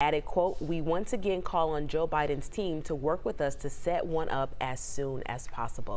Added, quote, "We once again call on Joe Biden's team to work with us to set one up as soon as possible."